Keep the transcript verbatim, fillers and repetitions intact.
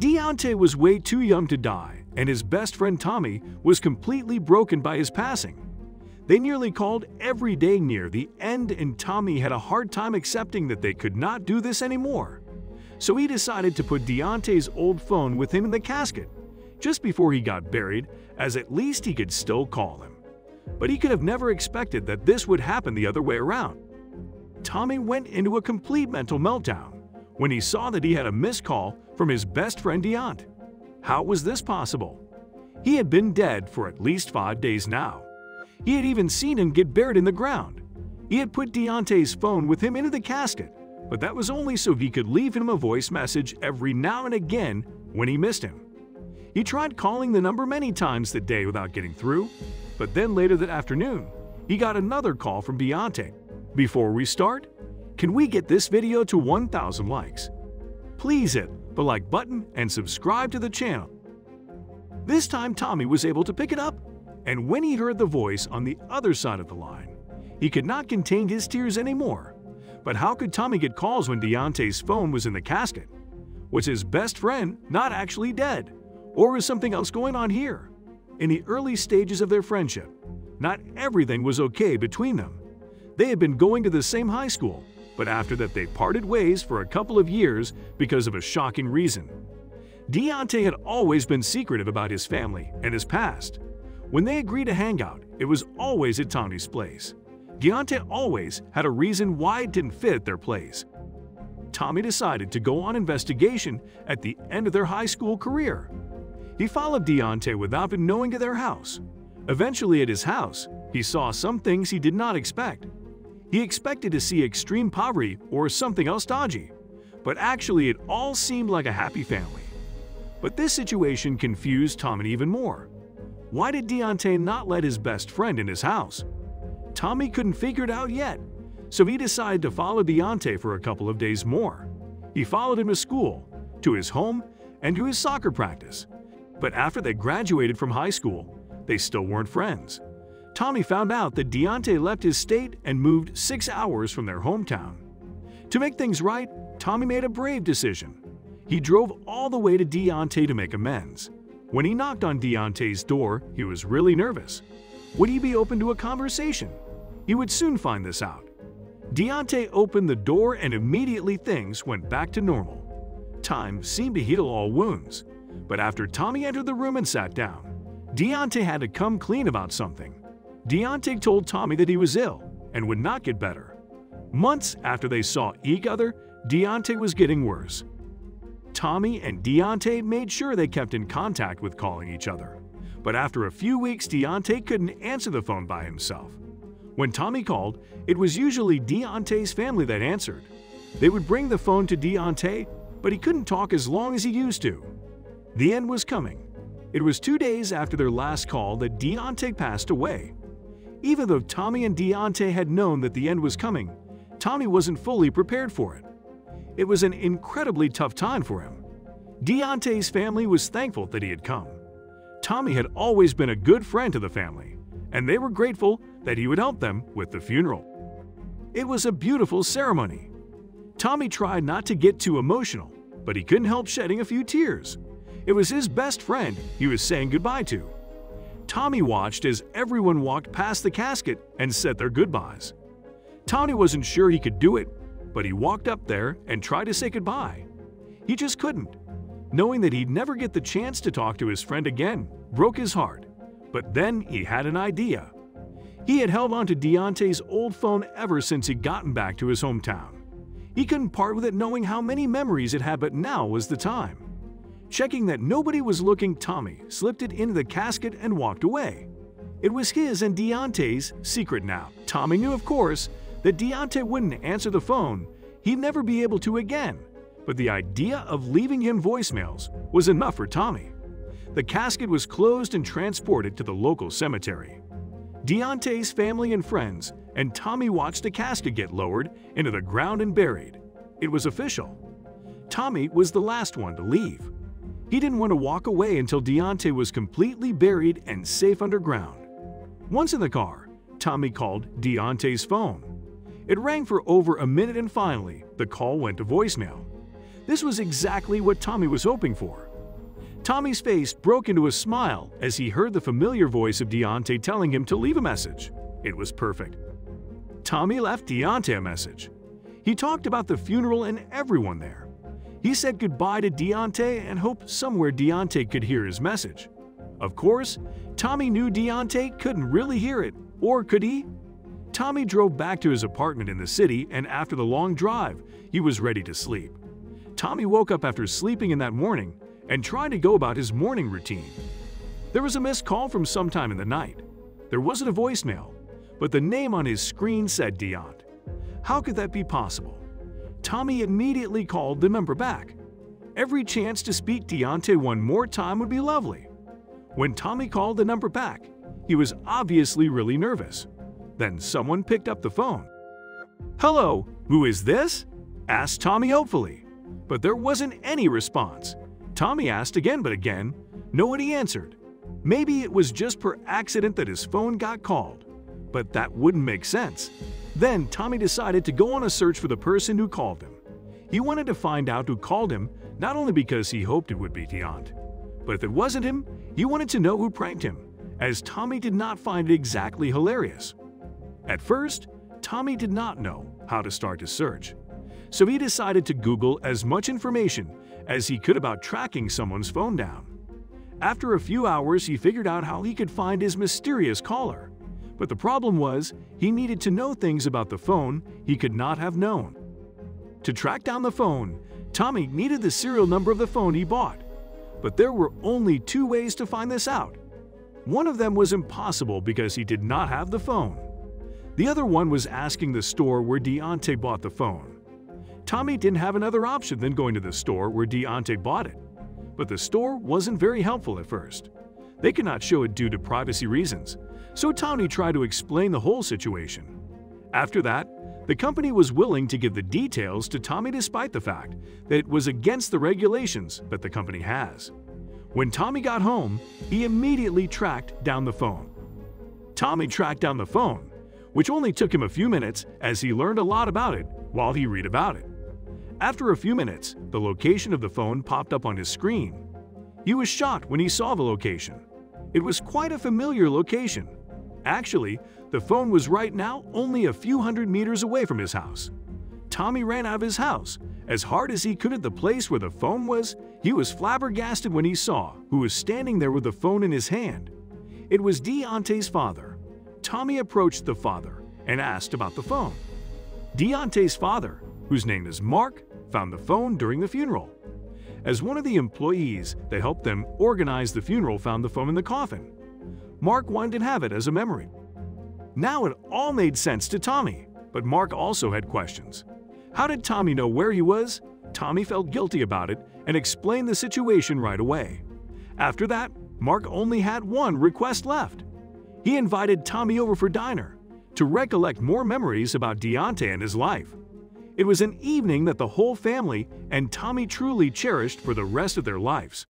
Deontay was way too young to die, and his best friend Tommy was completely broken by his passing. They nearly called every day near the end, and Tommy had a hard time accepting that they could not do this anymore. So he decided to put Deontay's old phone with him in the casket, just before he got buried, as at least he could still call him. But he could have never expected that this would happen the other way around. Tommy went into a complete mental meltdown when he saw that he had a missed call from his best friend Deontay. How was this possible? He had been dead for at least five days now. He had even seen him get buried in the ground. He had put Deontay's phone with him into the casket, but that was only so he could leave him a voice message every now and again when he missed him. He tried calling the number many times that day without getting through, but then later that afternoon, he got another call from Deontay. Before we start, can we get this video to one thousand likes? Please hit the like button and subscribe to the channel. This time Tommy was able to pick it up, and when he heard the voice on the other side of the line, he could not contain his tears anymore. But how could Tommy get calls when Deontay's phone was in the casket? Was his best friend not actually dead? Or was something else going on here? In the early stages of their friendship, not everything was okay between them. They had been going to the same high school, but after that they parted ways for a couple of years because of a shocking reason. Deontay had always been secretive about his family and his past. When they agreed to hang out, it was always at Tommy's place. Deontay always had a reason why it didn't fit their place. Tommy decided to go on investigation at the end of their high school career. He followed Deontay without even knowing to their house. Eventually at his house, he saw some things he did not expect. He expected to see extreme poverty or something else dodgy, but actually it all seemed like a happy family. But this situation confused Tommy even more. Why did Deontay not let his best friend in his house? Tommy couldn't figure it out yet, so he decided to follow Deontay for a couple of days more. He followed him to school, to his home, and to his soccer practice. But after they graduated from high school, they still weren't friends. Tommy found out that Deontay left his state and moved six hours from their hometown. To make things right, Tommy made a brave decision. He drove all the way to Deontay to make amends. When he knocked on Deontay's door, he was really nervous. Would he be open to a conversation? He would soon find this out. Deontay opened the door and immediately things went back to normal. Time seemed to heal all wounds, but after Tommy entered the room and sat down, Deontay had to come clean about something. Deontay told Tommy that he was ill and would not get better. Months after they saw each other, Deontay was getting worse. Tommy and Deontay made sure they kept in contact with calling each other. But after a few weeks, Deontay couldn't answer the phone by himself. When Tommy called, it was usually Deontay's family that answered. They would bring the phone to Deontay, but he couldn't talk as long as he used to. The end was coming. It was two days after their last call that Deontay passed away. Even though Tommy and Deontay had known that the end was coming, Tommy wasn't fully prepared for it. It was an incredibly tough time for him. Deontay's family was thankful that he had come. Tommy had always been a good friend to the family, and they were grateful that he would help them with the funeral. It was a beautiful ceremony. Tommy tried not to get too emotional, but he couldn't help shedding a few tears. It was his best friend he was saying goodbye to. Tommy watched as everyone walked past the casket and said their goodbyes. Tommy wasn't sure he could do it, but he walked up there and tried to say goodbye. He just couldn't. Knowing that he'd never get the chance to talk to his friend again broke his heart. But then he had an idea. He had held on to Deontay's old phone ever since he'd gotten back to his hometown. He couldn't part with it knowing how many memories it had, but now was the time. Checking that nobody was looking, Tommy slipped it into the casket and walked away. It was his and Deontay's secret now. Tommy knew, of course, that Deontay wouldn't answer the phone. He'd never be able to again. But the idea of leaving him voicemails was enough for Tommy. The casket was closed and transported to the local cemetery. Deontay's family and friends and Tommy watched the casket get lowered into the ground and buried. It was official. Tommy was the last one to leave. He didn't want to walk away until Deontay was completely buried and safe underground. Once in the car, Tommy called Deontay's phone. It rang for over a minute and finally, the call went to voicemail. This was exactly what Tommy was hoping for. Tommy's face broke into a smile as he heard the familiar voice of Deontay telling him to leave a message. It was perfect. Tommy left Deontay a message. He talked about the funeral and everyone there. He said goodbye to Deontay and hoped somewhere Deontay could hear his message. Of course, Tommy knew Deontay couldn't really hear it, or could he? Tommy drove back to his apartment in the city, and after the long drive, he was ready to sleep. Tommy woke up after sleeping in that morning and tried to go about his morning routine. There was a missed call from sometime in the night. There wasn't a voicemail, but the name on his screen said Deontay. How could that be possible? Tommy immediately called the member back. Every chance to speak Deontay one more time would be lovely. When Tommy called the number back, he was obviously really nervous. Then someone picked up the phone. "Hello, who is this?" asked Tommy hopefully. But there wasn't any response. Tommy asked again but again. Nobody answered. Maybe it was just per accident that his phone got called. But that wouldn't make sense. Then Tommy decided to go on a search for the person who called him. He wanted to find out who called him, not only because he hoped it would be Deontay. But if it wasn't him, he wanted to know who pranked him, as Tommy did not find it exactly hilarious. At first, Tommy did not know how to start his search, so he decided to Google as much information as he could about tracking someone's phone down. After a few hours, he figured out how he could find his mysterious caller, but the problem was he needed to know things about the phone he could not have known. To track down the phone, Tommy needed the serial number of the phone he bought, but there were only two ways to find this out. One of them was impossible because he did not have the phone. The other one was asking the store where Deontay bought the phone. Tommy didn't have another option than going to the store where Deontay bought it. But the store wasn't very helpful at first. They could not show it due to privacy reasons, so Tommy tried to explain the whole situation. After that, the company was willing to give the details to Tommy despite the fact that it was against the regulations that the company has. When Tommy got home, he immediately tracked down the phone. Tommy tracked down the phone, which only took him a few minutes as he learned a lot about it while he read about it. After a few minutes, the location of the phone popped up on his screen. He was shocked when he saw the location. It was quite a familiar location. Actually, the phone was right now only a few hundred meters away from his house. Tommy ran out of his house as hard as he could at the place where the phone was. He was flabbergasted when he saw who was standing there with the phone in his hand. It was Deontay's father. Tommy approached the father and asked about the phone. Deontay's father, whose name is Mark, found the phone during the funeral. As one of the employees that helped them organize the funeral found the phone in the coffin, Mark wanted to have it as a memory. Now it all made sense to Tommy, but Mark also had questions. How did Tommy know where he was? Tommy felt guilty about it and explained the situation right away. After that, Mark only had one request left. He invited Tommy over for dinner to recollect more memories about Deontay and his life. It was an evening that the whole family and Tommy truly cherished for the rest of their lives.